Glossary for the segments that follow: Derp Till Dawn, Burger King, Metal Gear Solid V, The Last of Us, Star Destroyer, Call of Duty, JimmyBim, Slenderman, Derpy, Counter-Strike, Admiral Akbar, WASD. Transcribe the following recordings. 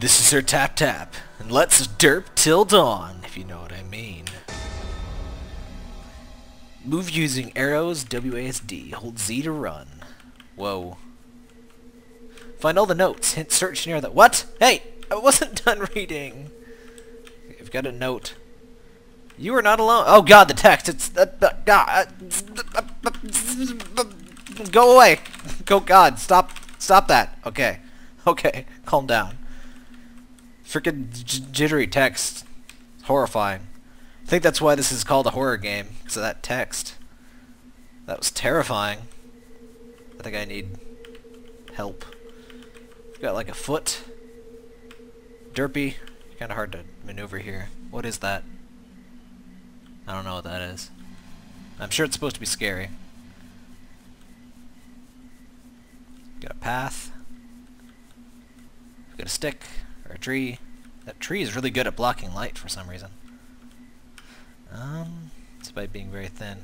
This is her tap tap, and let's derp till dawn, if you know what I mean. Move using arrows, WASD. Hold Z to run. Whoa. Find all the notes. Hint search near the— What? Hey! I wasn't done reading. I've got a note. You are not alone. Oh god, the text. It's... Go away. Go god. Stop. Stop that. Okay. Okay. Calm down. Freaking jittery text. It's horrifying. I think that's why this is called a horror game. Because of that text. That was terrifying. I think I need help. I've got like a foot. Derpy. Kind of hard to maneuver here. What is that? I don't know what that is. I'm sure it's supposed to be scary. Got a path. Got a stick or a tree. That tree is really good at blocking light for some reason. Despite being very thin.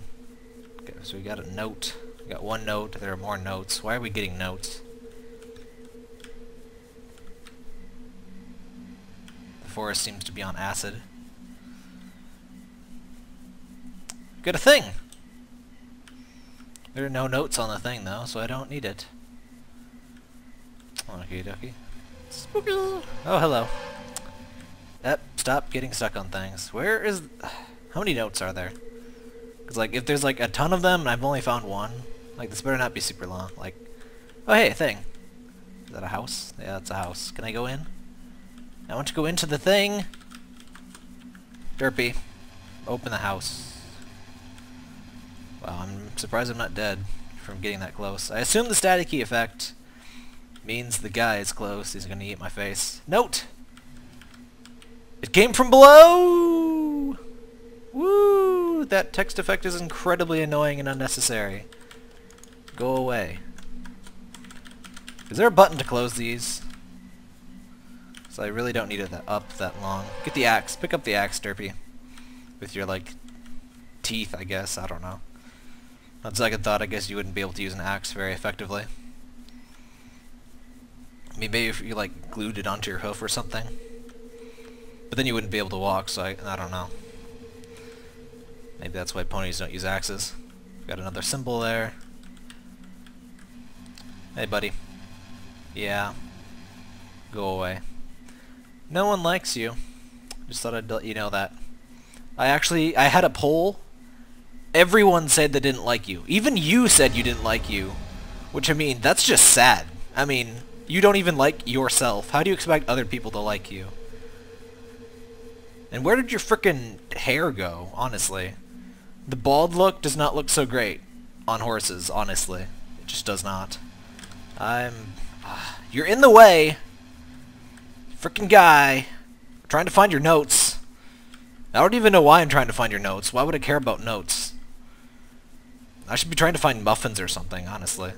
Okay, so we got a note. We got one note. There are more notes. Why are we getting notes? The forest seems to be on acid. Got a thing. There are no notes on the thing though, so I don't need it. Okie dokie. Spooky. Oh, hello. Stop getting stuck on things. Where is... How many notes are there? Because, like, if there's, like, a ton of them and I've only found one, like, this better not be super long. Like, oh, hey, a thing. Is that a house? Yeah, that's a house. Can I go in? I want to go into the thing. Derpy. Open the house. Wow, I'm surprised I'm not dead from getting that close. I assume the staticky effect means the guy is close. He's gonna eat my face. Note! It came from below! Woo! That text effect is incredibly annoying and unnecessary. Go away. Is there a button to close these? So I really don't need it up that long. Get the axe. Pick up the axe, Derpy. With your, like, teeth, I guess. I don't know. On second thought, I guess you wouldn't be able to use an axe very effectively. I mean, maybe if you, like, glued it onto your hoof or something. But then you wouldn't be able to walk, so I don't know. Maybe that's why ponies don't use axes. Got another symbol there. Hey, buddy. Yeah. Go away. No one likes you. Just thought I'd let you know that. I had a poll. Everyone said they didn't like you. Even you said you didn't like you. Which, I mean, that's just sad. I mean... You don't even like yourself. How do you expect other people to like you? And where did your frickin' hair go, honestly? The bald look does not look so great on horses, honestly. It just does not. You're in the way! Frickin' guy! I'm trying to find your notes. I don't even know why I'm trying to find your notes. Why would I care about notes? I should be trying to find muffins or something, honestly.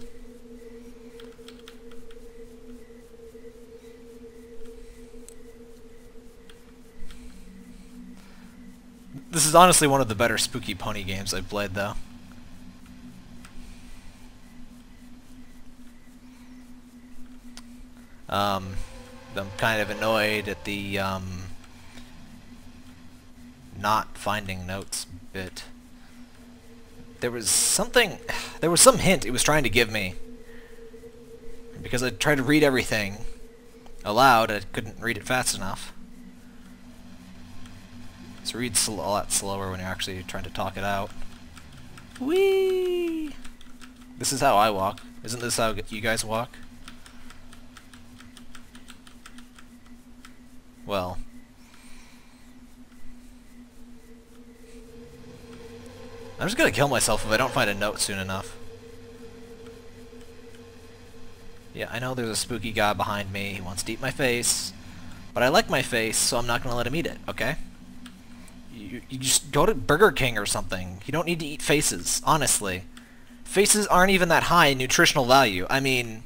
This is honestly one of the better spooky pony games I've played, though. I'm kind of annoyed at the not finding notes bit. There was some hint it was trying to give me. Because I tried to read everything aloud, I couldn't read it fast enough. So read a lot slower when you're actually trying to talk it out. Whee! This is how I walk. Isn't this how you guys walk? Well. I'm just gonna kill myself if I don't find a note soon enough. Yeah, I know there's a spooky guy behind me. He wants to eat my face. But I like my face, so I'm not gonna let him eat it, okay? You just go to Burger King or something. You don't need to eat faces, honestly. Faces aren't even that high in nutritional value. I mean,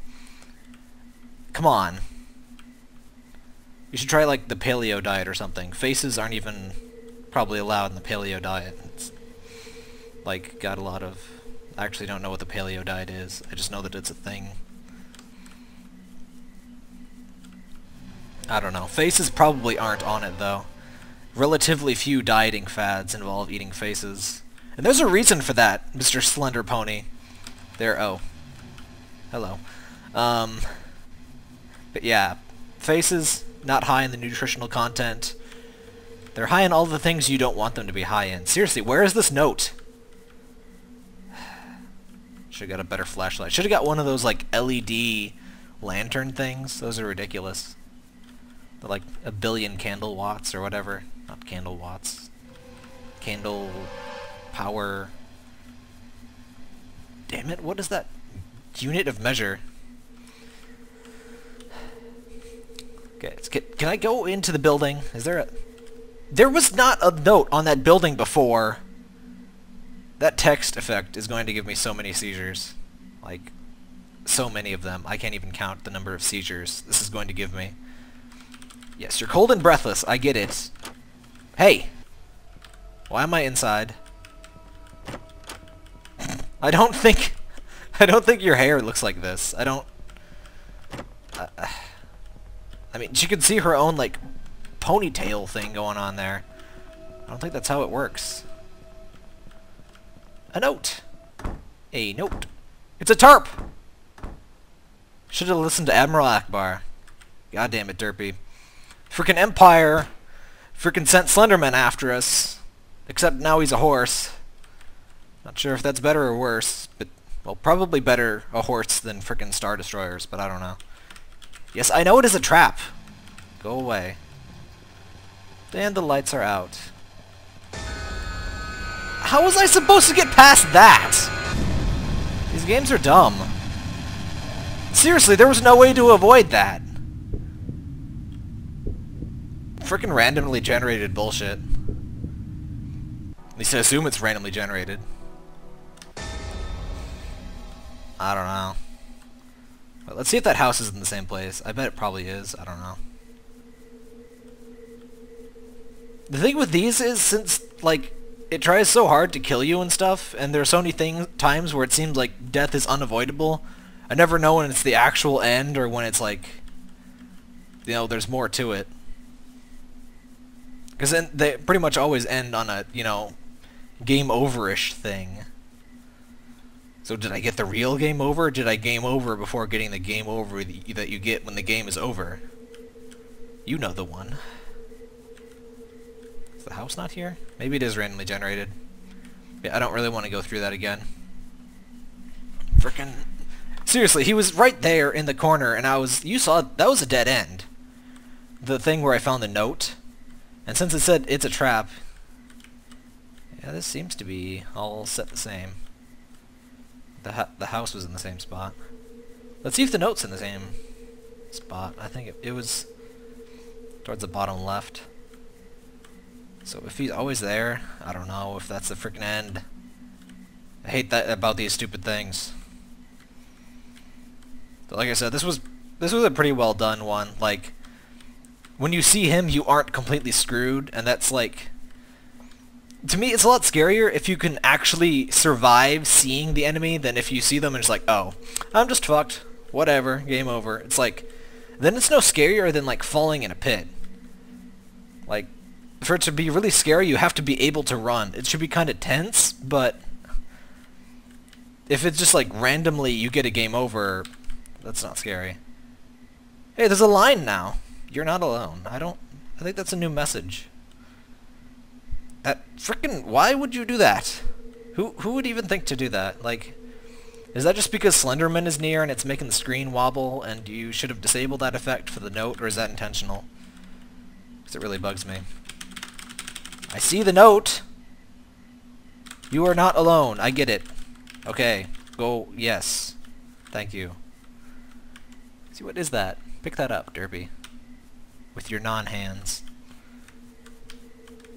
come on. You should try, like, the paleo diet or something. Faces aren't even probably allowed in the paleo diet. It's, like, got a lot of... I actually don't know what the paleo diet is. I just know that it's a thing. I don't know. Faces probably aren't on it, though. Relatively few dieting fads involve eating faces. And there's a reason for that, Mr. Slender Pony. There, oh. Hello. But yeah, faces, not high in the nutritional content. They're high in all the things you don't want them to be high in. Seriously, where is this note? Should've got a better flashlight. Should've got one of those, like, LED lantern things. Those are ridiculous. They're like a billion candle watts or whatever. Not candle watts. Candle power. Damn it, what is that unit of measure? Okay, let's get... Can I go into the building? Is there a... There was not a note on that building before. That text effect is going to give me so many seizures. Like, so many of them. I can't even count the number of seizures this is going to give me. Yes, you're cold and breathless. I get it. Hey! Why am I inside? I don't think your hair looks like this. I mean, she could see her own, like, ponytail thing going on there. I don't think that's how it works. A note! A note. It's a tarp! Should've listened to Admiral Akbar. God damn it, Derpy. Frickin' Empire! Frickin' sent Slenderman after us. Except now he's a horse. Not sure if that's better or worse, but... Well, probably better a horse than frickin' Star Destroyers, but I don't know. Yes, I know it is a trap! Go away. And the lights are out. How was I supposed to get past that? These games are dumb. Seriously, there was no way to avoid that. Frickin' randomly generated bullshit. At least I assume it's randomly generated. I don't know. But let's see if that house is in the same place. I bet it probably is. I don't know. The thing with these is, since, like, it tries so hard to kill you and stuff, and there's so many times where it seems like death is unavoidable, I never know when it's the actual end or when it's, like, you know, there's more to it. Because then they pretty much always end on a, you know, game over-ish thing. So did I get the real game over, or did I game over before getting the game over that you get when the game is over? You know the one. Is the house not here? Maybe it is randomly generated. Yeah, I don't really want to go through that again. Frickin'... Seriously, he was right there in the corner, and I was... You saw... That was a dead end. The thing where I found the note. And since it said it's a trap... Yeah, this seems to be all set the same. The house was in the same spot. Let's see if the note's in the same spot. I think it was towards the bottom left. So if he's always there, I don't know if that's the frickin' end. I hate that about these stupid things. But like I said, this was a pretty well done one. Like, when you see him, you aren't completely screwed, and that's like... To me, it's a lot scarier if you can actually survive seeing the enemy than if you see them and it's like, oh, I'm just fucked. Whatever. Game over. It's like, then it's no scarier than, like, falling in a pit. Like, for it to be really scary, you have to be able to run. It should be kind of tense, but if it's just, like, randomly you get a game over, that's not scary. Hey, there's a line now. You're not alone. I think that's a new message. That frickin'... Why would you do that? Who would even think to do that? Like, is that just because Slenderman is near and it's making the screen wobble and you should have disabled that effect for the note, or is that intentional? Because it really bugs me. I see the note! You are not alone. I get it. Okay. Go... Yes. Thank you. See, what is that? Pick that up, Derpy. With your non-hands.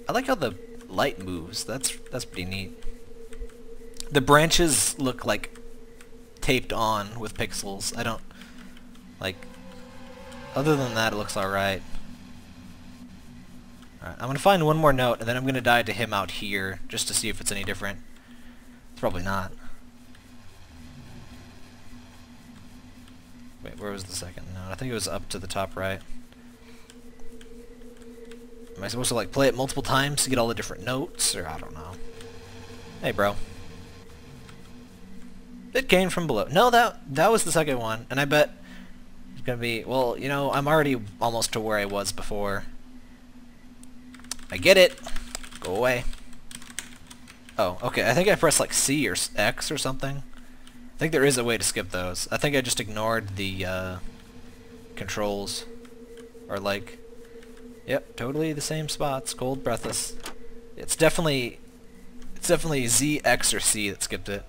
I like how the light moves. That's pretty neat. The branches look like taped on with pixels. I don't like... Other than that, it looks alright. Alright, I'm gonna find one more note and then I'm gonna die to him out here just to see if it's any different. It's probably not. Wait, where was the second note? I think it was up to the top right. Am I supposed to like play it multiple times to get all the different notes, or I don't know. Hey, bro. It came from below. No, that was the second one, and I bet it's gonna be. Well, you know, I'm already almost to where I was before. I get it. Go away. Oh, okay. I think I pressed like C or X or something. I think there is a way to skip those. I think I just ignored the controls, or like. Yep, totally the same spots. Cold, breathless. It's definitely Z, X, or C that skipped it.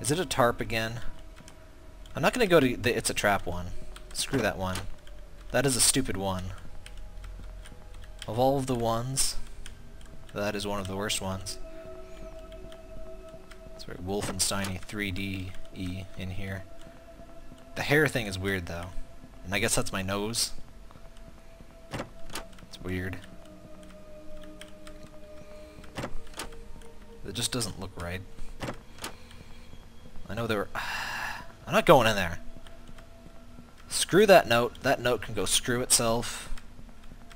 Is it a tarp again? I'm not gonna go to the it's a trap one. Screw that one. That is a stupid one. Of all of the ones, that is one of the worst ones. It's very Wolfenstein-y 3D-y in here. The hair thing is weird though. And I guess that's my nose. Weird. It just doesn't look right. I know there were... I'm not going in there. Screw that note. That note can go screw itself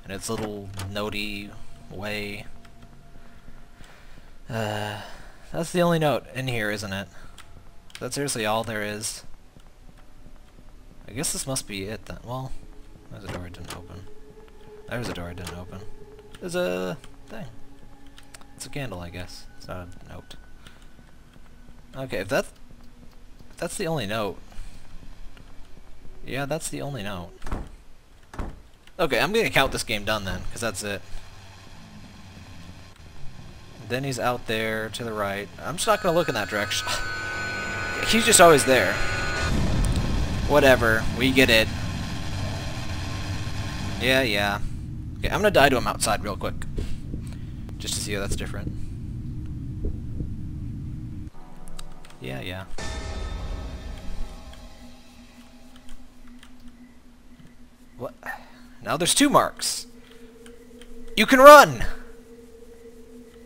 in its little notey way. That's the only note in here, isn't it? That's seriously all there is. I guess this must be it then. Well, there's a door I didn't open. There's a door I didn't open. There's a thing. It's a candle, I guess. It's not a note. Okay, if that's the only note. Yeah, that's the only note. Okay, I'm gonna count this game done then, because that's it. Then he's out there to the right. I'm just not gonna look in that direction. He's just always there. Whatever, we get it. Yeah, yeah. Okay, I'm gonna die to him outside real quick. Just to see how that's different. Yeah, yeah. What? Now there's two marks! You can run!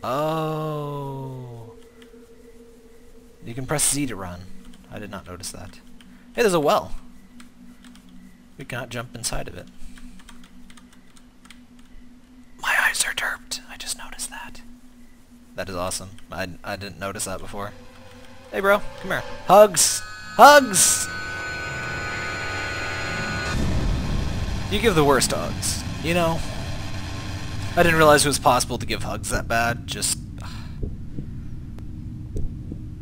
Oh. You can press Z to run. I did not notice that. Hey, there's a well. We cannot jump inside of it. Are derped. I just noticed that. That is awesome. I didn't notice that before. Hey bro, come here. Hugs! Hugs! You give the worst hugs. You know? I didn't realize it was possible to give hugs that bad. Just...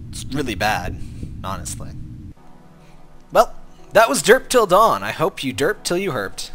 It's really bad, honestly. Well, that was Derp Till Dawn. I hope you derped till you herped.